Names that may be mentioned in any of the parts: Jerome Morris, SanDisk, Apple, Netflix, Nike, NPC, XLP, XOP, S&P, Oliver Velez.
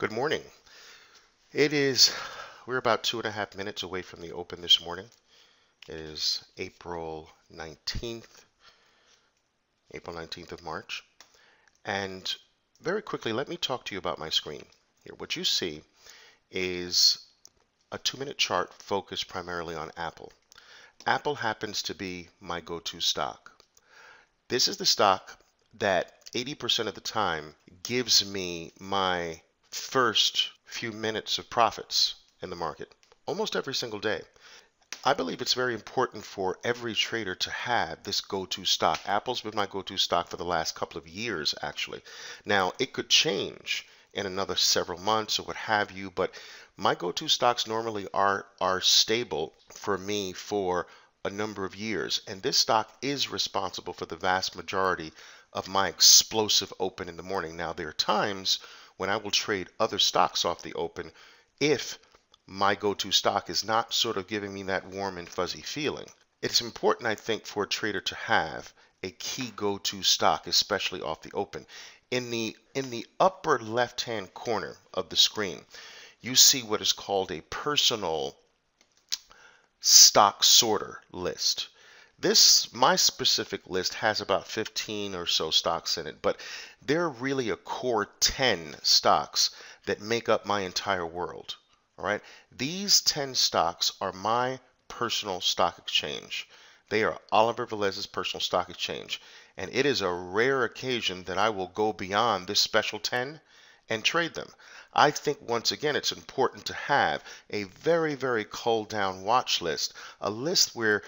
Good morning. We're about 2.5 minutes away from the open this morning. It is April 19th of March. And very quickly, let me talk to you about my screen. Here, what you see is a 2-minute chart focused primarily on Apple. Apple happens to be my go-to stock. This is the stock that 80% of the time gives me my first few minutes of profits in the market almost every single day. I believe it's very important for every trader to have this go-to stock. Apple's been my go-to stock for the last couple of years, actually. Now, it could change in another several months or what have you, but my go-to stocks normally are stable for me for a number of years, and this stock is responsible for the vast majority of my explosive open in the morning. Now, there are times when I will trade other stocks off the open if my go-to stock is not sort of giving me that warm and fuzzy feeling. It's important, I think, for a trader to have a key go-to stock, especially off the open. In the upper left-hand corner of the screen, you see what is called a personal stock sorter list. This, my specific list, has about 15 or so stocks in it, but they're really a core 10 stocks that make up my entire world. All right, these 10 stocks are my personal stock exchange. They are Oliver Velez's personal stock exchange, and it is a rare occasion that I will go beyond this special 10 and trade them. I think, once again, it's important to have a very, very cold down watch list, a list where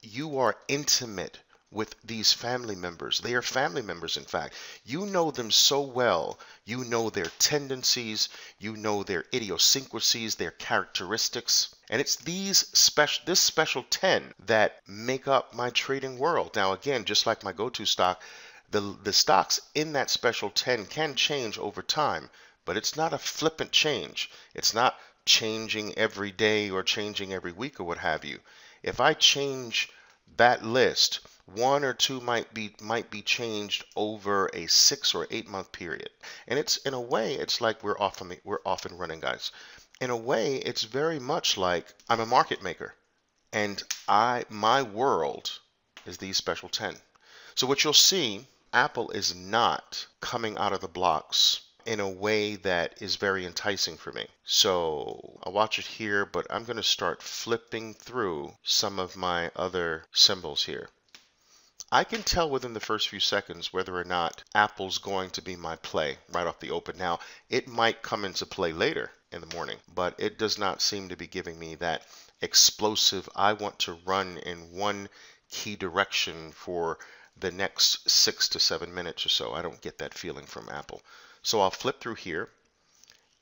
you are intimate with these family members. They are family members, in fact. You know them so well. You know their tendencies. You know their idiosyncrasies, their characteristics. And it's this special 10 that make up my trading world. Now, again, just like my go-to stock, the stocks in that special 10 can change over time, but it's not a flippant change. It's not changing every day or changing every week or what have you. If I change that list, one or two might be changed over a 6 or 8 month period, and it's in a way it's like we're off and running, guys. In a way, it's very much like I'm a market maker, and my world is these special 10. So what you'll see, Apple is not coming out of the blocks in a way that is very enticing for me. So I'll watch it here, but I'm going to start flipping through some of my other symbols here. I can tell within the first few seconds whether or not Apple's going to be my play right off the open. Now, it might come into play later in the morning, but it does not seem to be giving me that explosive, I want to run in one key direction for the next 6 to 7 minutes or so. I don't get that feeling from Apple. So I'll flip through here,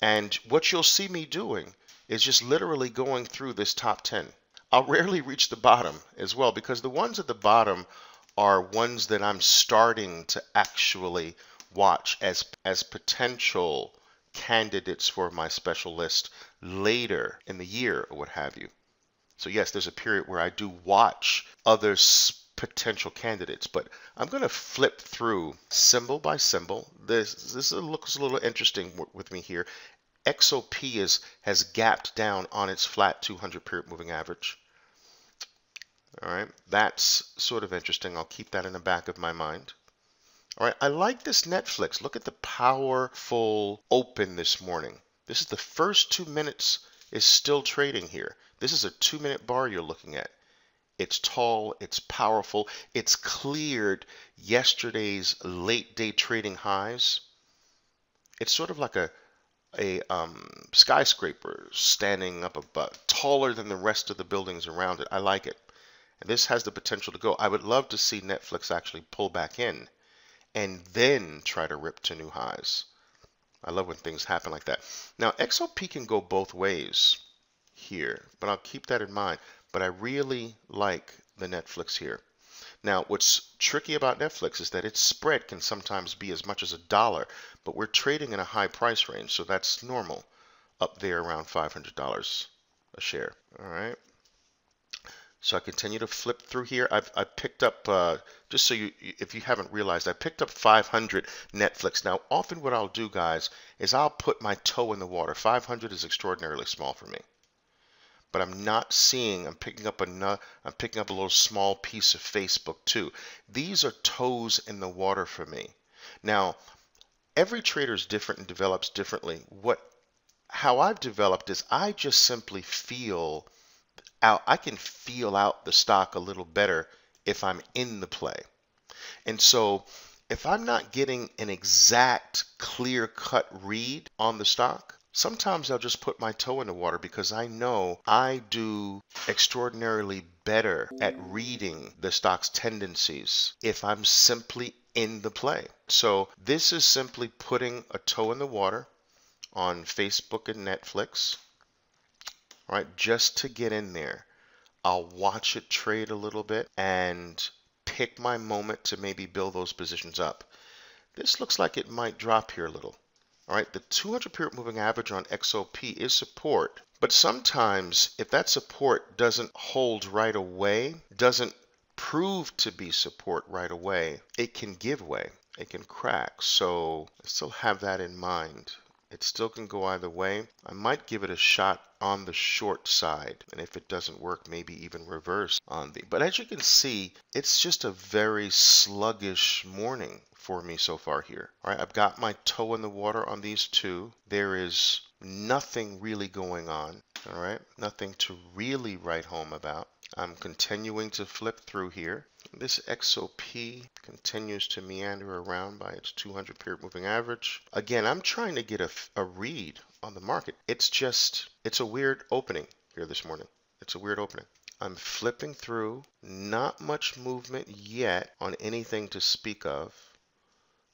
and what you'll see me doing is just literally going through this top 10. I'll rarely reach the bottom as well, because the ones at the bottom are ones that I'm starting to actually watch as potential candidates for my special list later in the year or what have you. So yes, there's a period where I do watch other potential candidates, but I'm going to flip through symbol by symbol. This looks a little interesting with me here. XOP has gapped down on its flat 200-period moving average. All right, that's sort of interesting. I'll keep that in the back of my mind. All right, I like this Netflix. Look at the powerful open this morning. This is the first 2 minutes is still trading here. This is a 2-minute bar you're looking at. It's tall, it's powerful, it's cleared yesterday's late day trading highs. It's sort of like a skyscraper standing up above, taller than the rest of the buildings around it. I like it. And this has the potential to go. I would love to see Netflix actually pull back in and then try to rip to new highs. I love when things happen like that. Now, XLP can go both ways here, but I'll keep that in mind. But I really like the Netflix here. Now, what's tricky about Netflix is that its spread can sometimes be as much as $1, but we're trading in a high price range, so that's normal up there around $500 a share. All right. So I continue to flip through here. I picked up, just so you, if you haven't realized, I picked up 500 Netflix. Now, often what I'll do, guys, is I'll put my toe in the water. 500 is extraordinarily small for me, but I'm not seeing. I'm picking up a little small piece of Facebook too. These are toes in the water for me. Now, every trader is different and develops differently. How I've developed is I just simply feel. I can feel out the stock a little better if I'm in the play. And so if I'm not getting an exact clear-cut read on the stock, sometimes I'll just put my toe in the water because I know I do extraordinarily better at reading the stock's tendencies if I'm simply in the play. So this is simply putting a toe in the water on Facebook and Netflix. All right, just to get in there. I'll watch it trade a little bit and pick my moment to maybe build those positions up. This looks like it might drop here a little. All right, the 200-period moving average on XOP is support, but sometimes if that support doesn't hold right away, doesn't prove to be support right away, it can give way, it can crack. So I still have that in mind. It still can go either way. I might give it a shot on the short side, and if it doesn't work, maybe even reverse on the. But as you can see, it's just a very sluggish morning for me so far here. All right, I've got my toe in the water on these two. There is nothing really going on. All right, nothing to really write home about. I'm continuing to flip through here. This XOP continues to meander around by its 200-period moving average. Again, I'm trying to get a read on the market. It's a weird opening here this morning. It's a weird opening. I'm flipping through, not much movement yet on anything to speak of.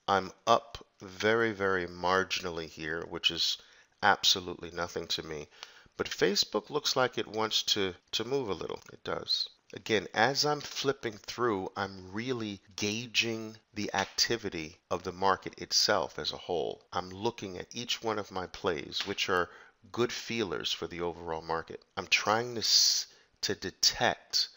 I'm up very, very marginally here, which is absolutely nothing to me. But Facebook looks like it wants to move a little. It does. Again, as I'm flipping through, I'm really gauging the activity of the market itself as a whole. I'm looking at each one of my plays, which are good feelers for the overall market. I'm trying to detect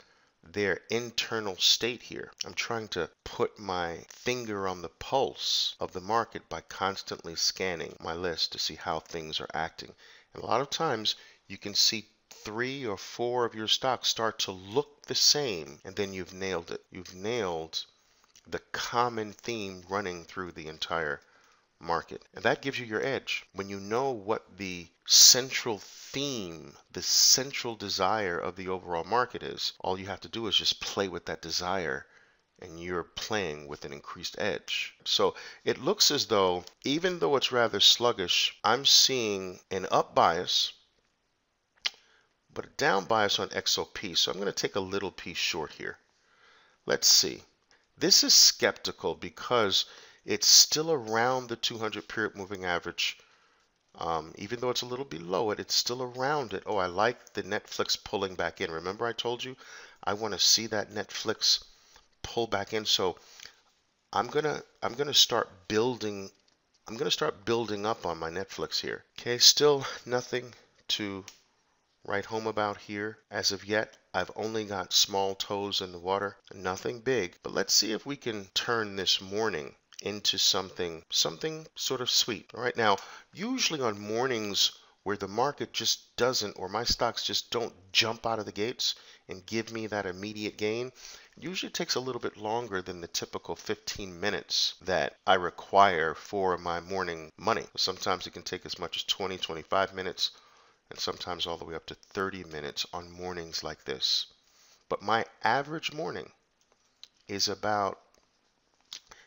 their internal state here. I'm trying to put my finger on the pulse of the market by constantly scanning my list to see how things are acting. And a lot of times, you can see 3 or 4 of your stocks start to look the same, and then you've nailed it. You've nailed the common theme running through the entire market. And that gives you your edge. When you know what the central theme, the central desire of the overall market is, all you have to do is just play with that desire, and you're playing with an increased edge. So it looks as though, even though it's rather sluggish, I'm seeing an up bias, but a down bias on XOP, so I'm going to take a little piece short here. Let's see. This is skeptical because it's still around the 200-period moving average. Even though it's a little below it, it's still around it. Oh, I like the Netflix pulling back in. Remember I told you I want to see that Netflix pull back in, so I'm going to start building up on my Netflix here. Okay, still nothing to right home about here as of yet. I've only got small toes in the water, nothing big, but let's see if we can turn this morning into something sort of sweet. All right, now usually on mornings where the market just doesn't, or my stocks just don't jump out of the gates and give me that immediate gain, it usually takes a little bit longer than the typical 15 minutes that I require for my morning money. Sometimes it can take as much as 20, 25 minutes, and sometimes all the way up to 30 minutes on mornings like this. But my average morning is about,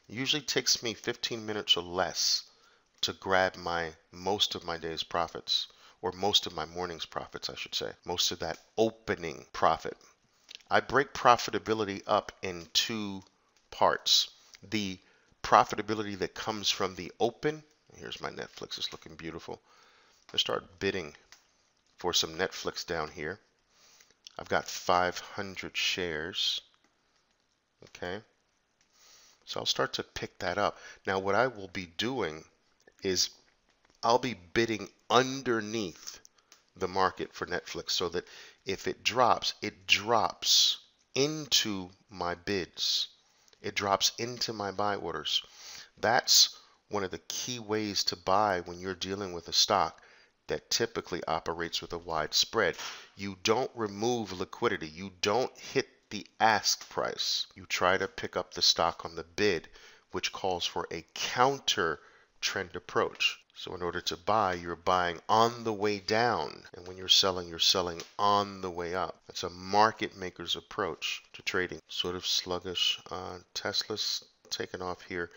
usually takes me 15 minutes or less to grab most of my day's profits, or most of my morning's profits, I should say. Most of that opening profit. I break profitability up in 2 parts. The profitability that comes from the open. Here's my Netflix, it's looking beautiful. Let's start bidding for some Netflix down here. I've got 500 shares. Okay. So I'll start to pick that up. Now what I will be doing is I'll be bidding underneath the market for Netflix so that if it drops, it drops into my bids. It drops into my buy orders. That's one of the key ways to buy when you're dealing with a stock that typically operates with a wide spread. You don't remove liquidity. You don't hit the ask price. You try to pick up the stock on the bid, which calls for a counter trend approach. So in order to buy, you're buying on the way down. And when you're selling on the way up. It's a market maker's approach to trading. Sort of sluggish. Tesla's taken off here.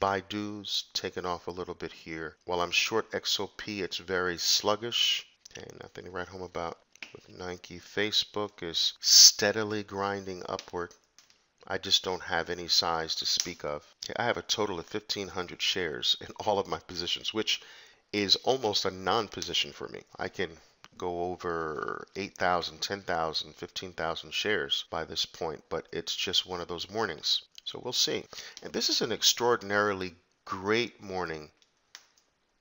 Baidu's taken off a little bit here. While I'm short XOP, it's very sluggish. Okay, nothing to write home about. With Nike, Facebook is steadily grinding upward. I just don't have any size to speak of. Okay, I have a total of 1,500 shares in all of my positions, which is almost a non-position for me. I can go over 8,000, 10,000, 15,000 shares by this point, but it's just one of those mornings. So we'll see. And this is an extraordinarily great morning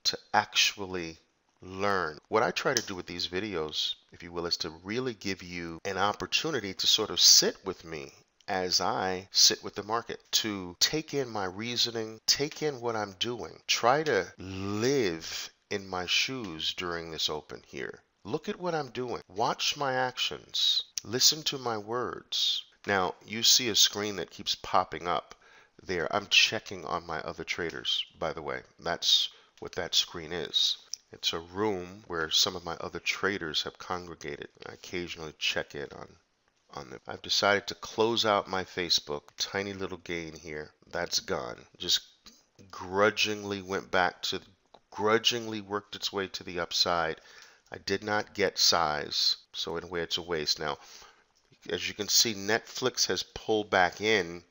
to actually learn. What I try to do with these videos, if you will, is to really give you an opportunity to sort of sit with me as I sit with the market, to take in my reasoning, take in what I'm doing, try to live in my shoes during this open here. Look at what I'm doing. Watch my actions. Listen to my words. Now, you see a screen that keeps popping up there. I'm checking on my other traders, by the way. That's what that screen is. It's a room where some of my other traders have congregated. I occasionally check in on them. I've decided to close out my Facebook. Tiny little gain here. That's gone. Just grudgingly went back to, grudgingly worked its way to the upside. I did not get size, so in a way it's a waste. Now, as you can see, Netflix has pulled back in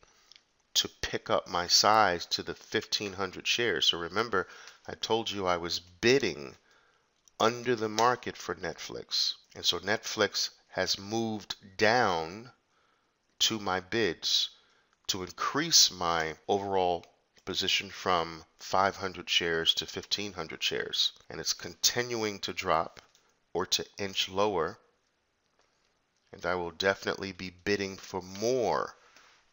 to pick up my size to the 1,500 shares. So remember, I told you I was bidding under the market for Netflix. And so Netflix has moved down to my bids to increase my overall position from 500 shares to 1,500 shares. And it's continuing to drop or to inch lower. And I will definitely be bidding for more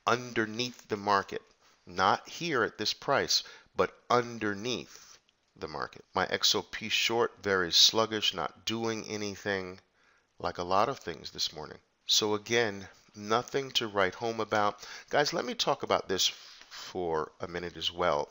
underneath the market. Not here at this price, but underneath the market. My XOP short, very sluggish, not doing anything. Like a lot of things this morning. So again, nothing to write home about. Guys, let me talk about this for a minute as well.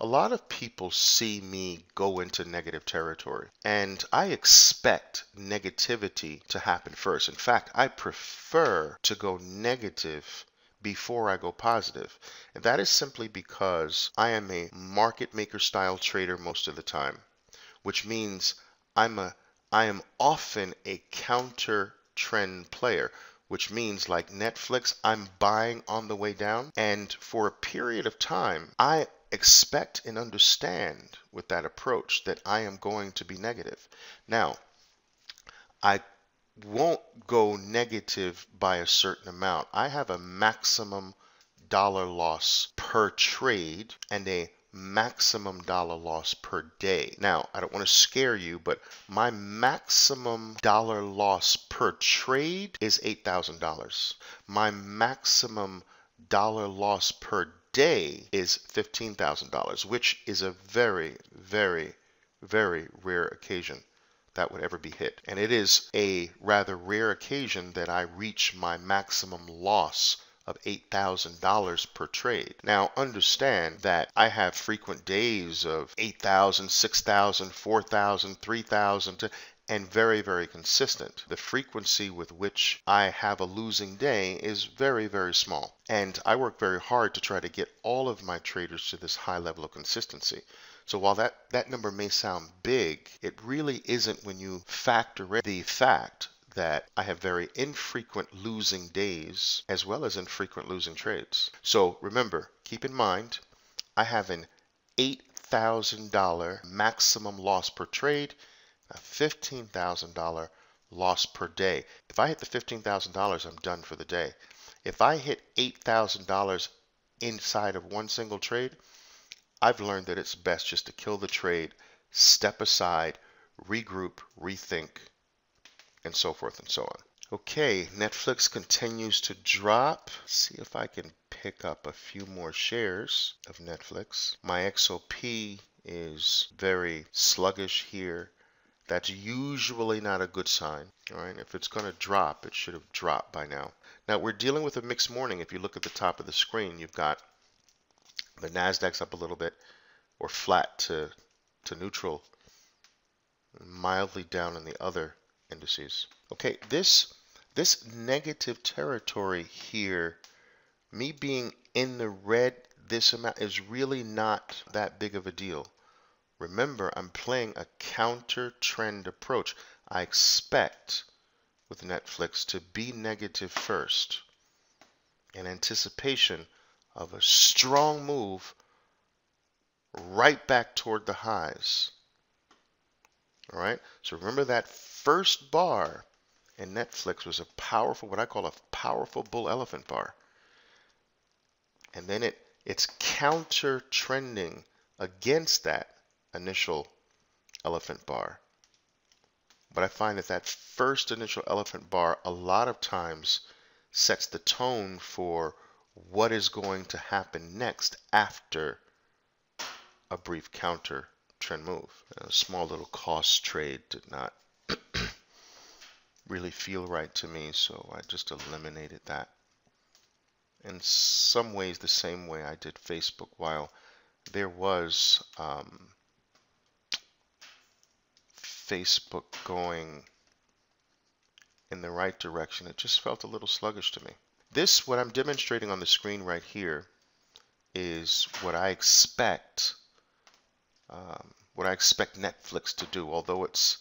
A lot of people see me go into negative territory, and I expect negativity to happen first. In fact, I prefer to go negative before I go positive. And that is simply because I am a market maker style trader most of the time, which means I am often a counter trend player, which means like Netflix, I'm buying on the way down. And for a period of time, I expect and understand with that approach that I am going to be negative. Now, I won't go negative by a certain amount. I have a maximum dollar loss per trade and a maximum dollar loss per day. Now, I don't want to scare you, but my maximum dollar loss per trade is $8,000. My maximum dollar loss per day is $15,000, which is a very, very, very rare occasion that would ever be hit. And it is a rather rare occasion that I reach my maximum loss of $8,000 per trade. Now, understand that I have frequent days of 8,000, 6,000, 4,000, 3,000, and very, very consistent. The frequency with which I have a losing day is very, very small. And I work very hard to try to get all of my traders to this high level of consistency. So while that number may sound big, it really isn't when you factor in the fact that I have very infrequent losing days as well as infrequent losing trades. So remember, keep in mind, I have an $8,000 maximum loss per trade, a $15,000 loss per day. If I hit the $15,000, I'm done for the day. If I hit $8,000 inside of one single trade, I've learned that it's best just to kill the trade, step aside, regroup, rethink, and so forth and so on. Okay, Netflix continues to drop. Let's see if I can pick up a few more shares of Netflix. My XOP is very sluggish here. That's usually not a good sign. All right, if it's going to drop, it should have dropped by now. Now, we're dealing with a mixed morning. If you look at the top of the screen, you've got the Nasdaq's up a little bit, or flat to neutral, mildly down in the other indices. Okay, this negative territory here, me being in the red this amount is really not that big of a deal. Remember, I'm playing a counter-trend approach. I expect with Netflix to be negative first in anticipation of a strong move right back toward the highs. All right, so remember that first bar in Netflix was a powerful, what I call a powerful bull elephant bar. And then it's counter-trending against that initial elephant bar. But I find that first initial elephant bar a lot of times sets the tone for what is going to happen next after a brief counter trend move. A small little cost trade did not really feel right to me, so I just eliminated that. In some ways the same way I did Facebook, while there was Facebook going in the right direction, it just felt a little sluggish to me. This, what I'm demonstrating on the screen right here, is what I expect Netflix to do. Although its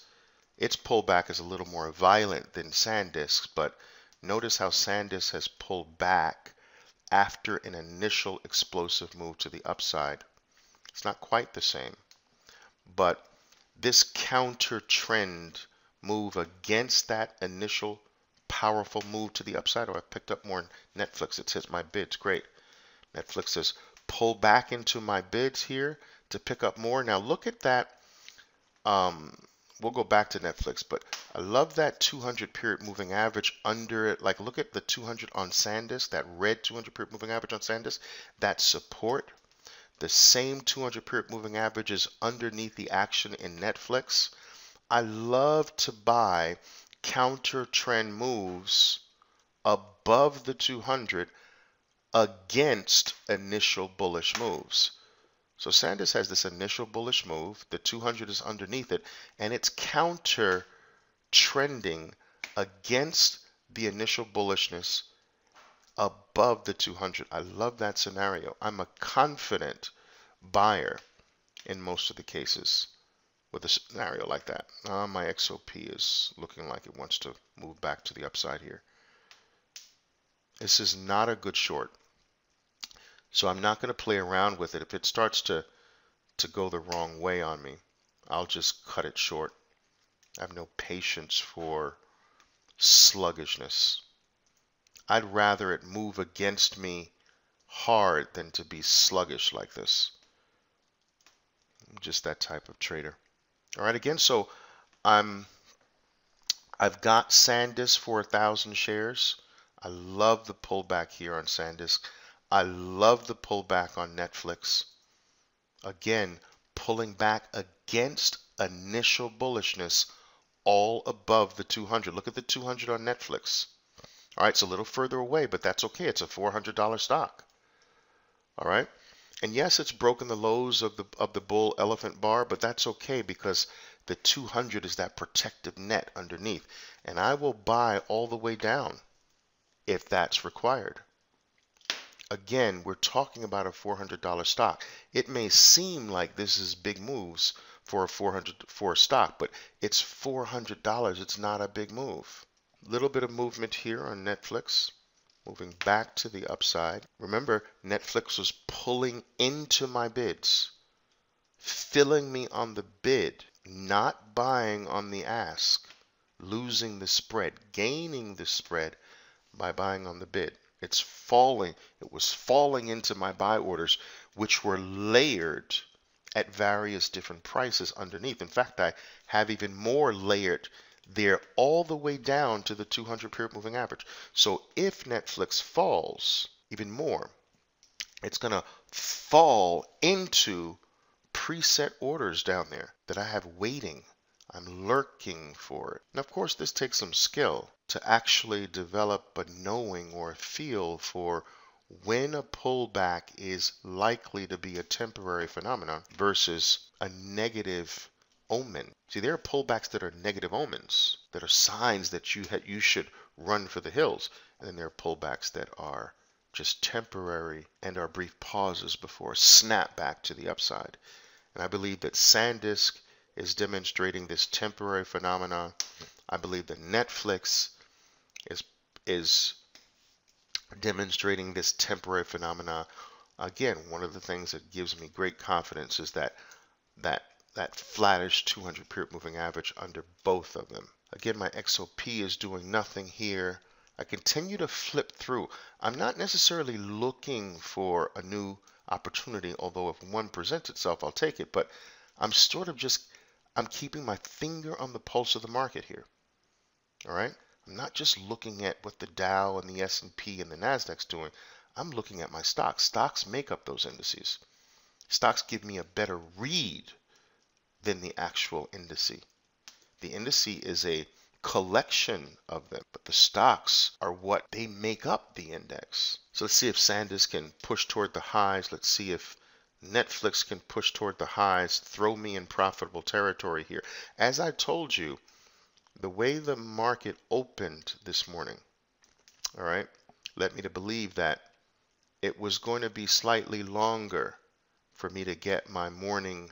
pullback is a little more violent than SanDisk's, but notice how SanDisk has pulled back after an initial explosive move to the upside. It's not quite the same, but this counter trend move against that initial powerful move to the upside. Oh, I picked up more Netflix. It says my bids. Great. Netflix says pull back into my bids here to pick up more. Now look at that. We'll go back to Netflix, but I love that 200 period moving average under it. Like, look at the 200 on SanDisk, that red 200 period moving average on SanDisk, that support. The same 200 period moving average is underneath the action in Netflix. I love to buy counter trend moves above the 200 against initial bullish moves. So SanDisk has this initial bullish move, the 200 is underneath it, and it's counter trending against the initial bullishness above the 200. I love that scenario. I'm a confident buyer in most of the cases with a scenario like that. My XOP is looking like it wants to move back to the upside here. This is not a good short, so I'm not going to play around with it. If it starts to go the wrong way on me, I'll just cut it short. I have no patience for sluggishness. I'd rather it move against me hard than to be sluggish like this. I'm just that type of trader. All right, again, so I've got SanDisk for 1,000 shares. I love the pullback here on SanDisk. I love the pullback on Netflix. Again, pulling back against initial bullishness all above the 200. Look at the 200 on Netflix. All right, it's a little further away, but that's okay. It's a $400 stock. All right, and yes, it's broken the lows of the bull elephant bar, but that's okay because the 200 is that protective net underneath, and I will buy all the way down if that's required. Again, we're talking about a $400 stock. It may seem like this is big moves for a stock, but it's $400. It's not a big move. Little bit of movement here on Netflix, moving back to the upside. Remember, Netflix was pulling into my bids, filling me on the bid, not buying on the ask, losing the spread, gaining the spread by buying on the bid. It's falling. It was falling into my buy orders, which were layered at various different prices underneath. In fact, I have even more layered they're all the way down to the 200 period moving average. So if Netflix falls even more, it's going to fall into preset orders down there that I have waiting. I'm lurking for it. And of course, this takes some skill to actually develop a knowing or a feel for when a pullback is likely to be a temporary phenomenon versus a negative omen. See, there are pullbacks that are negative omens, that are signs that you should run for the hills. And then there are pullbacks that are just temporary and are brief pauses before a snapback to the upside. And I believe that SanDisk is demonstrating this temporary phenomenon. I believe that Netflix is demonstrating this temporary phenomena. Again, one of the things that gives me great confidence is that flattish 200 period moving average under both of them. Again, my XOP is doing nothing here. I continue to flip through. I'm not necessarily looking for a new opportunity, although if one presents itself, I'll take it, but I'm sort of just, I'm keeping my finger on the pulse of the market here. All right? I'm not just looking at what the Dow and the S&P and the Nasdaq's doing. I'm looking at my stocks. Stocks make up those indices. Stocks give me a better read than the actual indice. The indice is a collection of them, but the stocks are what they make up the index. So let's see if SanDisk can push toward the highs. Let's see if Netflix can push toward the highs, throw me in profitable territory here. As I told you, the way the market opened this morning, all right, led me to believe that it was going to be slightly longer for me to get my morning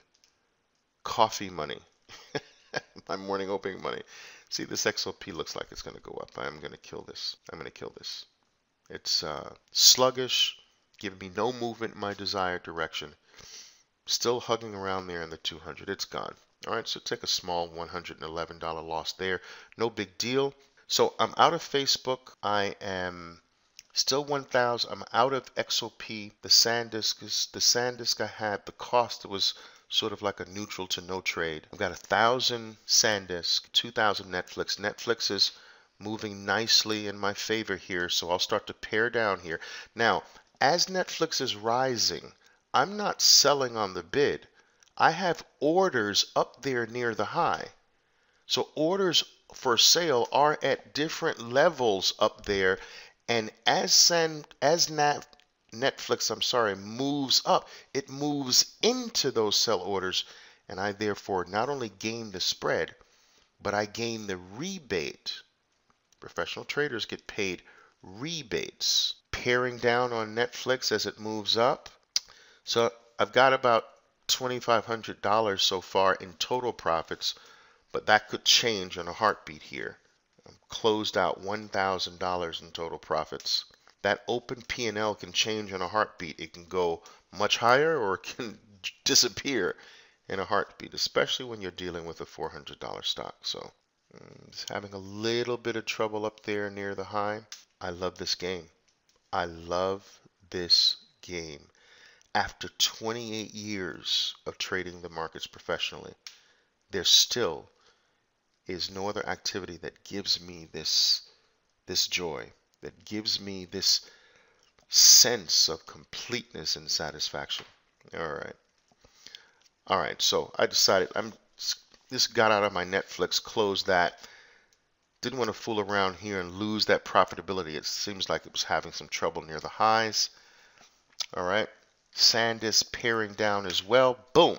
coffee money, my morning opening money. See, this XLP looks like it's going to go up. I'm going to kill this. I'm going to kill this. It's sluggish, giving me no movement in my desired direction. Still hugging around there in the 200. It's gone. All right, so take a small $111 loss there. No big deal. So I'm out of Facebook. I am still 1,000. I'm out of XOP. The SanDisk I had, the cost was sort of like a neutral to no trade. I've got 1,000 SanDisk, 2,000 Netflix. Netflix is moving nicely in my favor here, so I'll start to pare down here. Now, as Netflix is rising, I'm not selling on the bid. I have orders up there near the high. So orders for sale are at different levels up there. And as Netflix, I'm sorry, moves up, it moves into those sell orders. And I therefore not only gain the spread, but I gain the rebate. Professional traders get paid rebates. Paring down on Netflix as it moves up. So I've got about $2,500 so far in total profits, but that could change in a heartbeat here. I'm closed out $1,000 in total profits. That open P&L can change in a heartbeat. It can go much higher or it can disappear in a heartbeat, especially when you're dealing with a $400 stock. So just having a little bit of trouble up there near the high. I love this game. I love this game. After 28 years of trading the markets professionally, there still is no other activity that gives me this joy, that gives me this sense of completeness and satisfaction. All right, so I decided I'm just got out of my Netflix, closed that. Didn't want to fool around here and lose that profitability. It seems like it was having some trouble near the highs. All right. SanDisk paring down as well. Boom.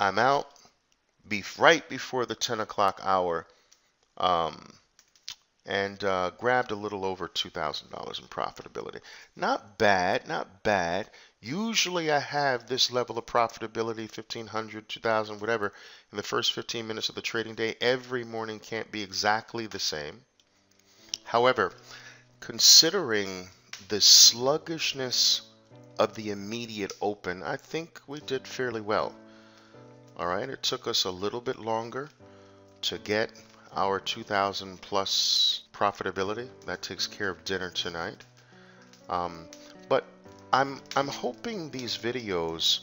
I'm out. Right before the 10 o'clock hour. And grabbed a little over $2,000 in profitability. Not bad. Not bad. Usually I have this level of profitability, 1,500, 2,000, whatever, in the first 15 minutes of the trading day. Every morning can't be exactly the same. However, considering the sluggishness of the immediate open, I think we did fairly well. All right, it took us a little bit longer to get our 2,000 plus profitability. That takes care of dinner tonight. But I'm hoping these videos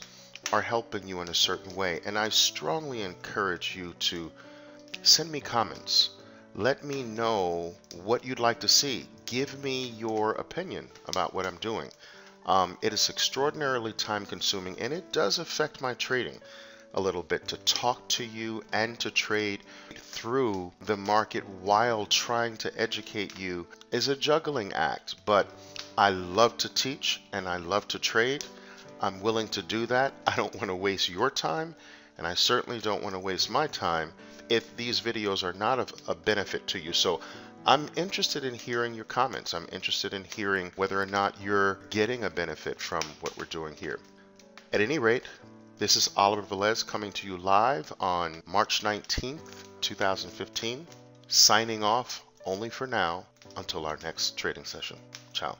are helping you in a certain way, and I strongly encourage you to send me comments. Let me know what you'd like to see. Give me your opinion about what I'm doing. It is extraordinarily time consuming, and it does affect my trading a little bit to talk to you and to trade through the market while trying to educate you is a juggling act. But I love to teach and I love to trade. I'm willing to do that. I don't want to waste your time, and I certainly don't want to waste my time if these videos are not of a benefit to you. So I'm interested in hearing your comments. I'm interested in hearing whether or not you're getting a benefit from what we're doing here. At any rate, this is Oliver Velez coming to you live on March 19th, 2015, signing off only for now until our next trading session. Ciao.